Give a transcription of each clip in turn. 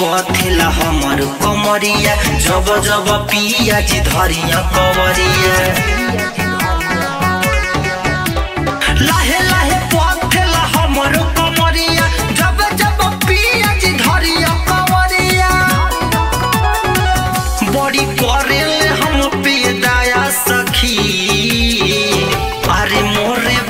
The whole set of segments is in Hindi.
कथिला हमर कमरिया जब जब पिया जी धरिया कवरिया लाहे लाहे पथला हमर कमरिया जब जब पिया जी धरिया कवरिया बड़ी करे हम पे दया सखी अरे मोरे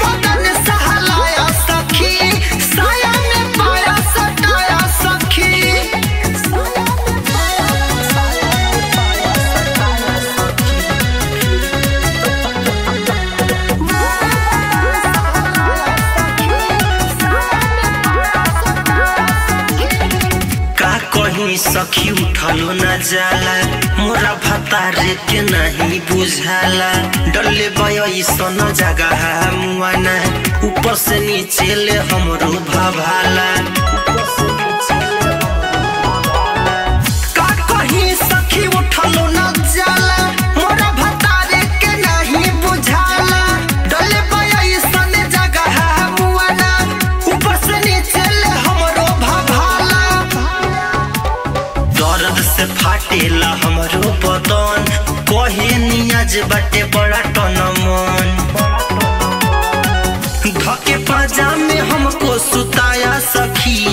बतन सहलाया सखी साया में पाया सटाया सखी सखी उठलो न जाला मोरा भतारे के नहीं बुझाला डले बयई सन जगह मुआना ऊपर से नीचे ले हमरो भभाला का कहीं सखी उठलो न जाला मोरा भतारे के नहीं बुझाला डले बयई सन जगह मुआना ऊपर से नीचे ले हमरो भभाला से फाटेला हमरो बदन कहे नियाज बटे बड़ा टन मन धके पजामे हमको सुताया सखी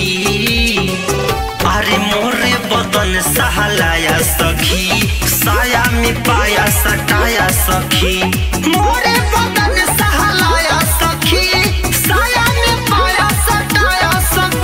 अरे मोरे बदन सहलाया सखी साया में पाया सटाया सखी मोरे बदन सहलाया सखी साया में पाया सटाया सखी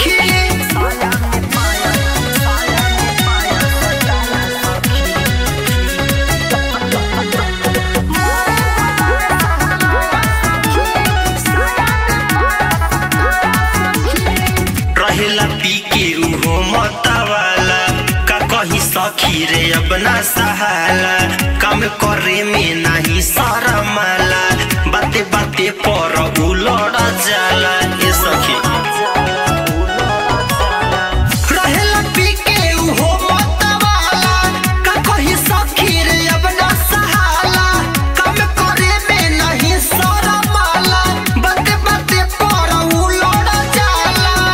खीरे अपना सहाला काम करे में नहीं शरमाला बाते बाते पर उलड़ जाला ए सखी रहेला पी के उहो मतवाला का कही सखी रे अपना सहाला काम करे में नहीं शरमाला बाते बाते पर उलड़ जाला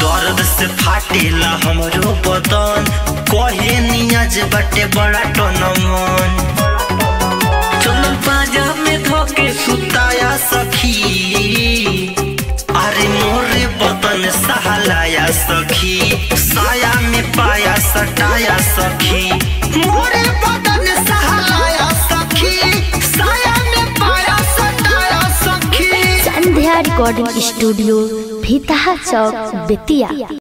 दर्द से फाटेला हमरो बदन कहे नियाज बटे बड़ा टन मन चलल पाजा में धोके सुताया सखी अरे मोरे बतन सहलाया सखी साया में पाया सटाया सखी मोरे बतन सहलाया सखी साया में पाया सटाया सखी संध्या रिकॉर्डिंग स्टूडियो भीतहा चौक बेतिया।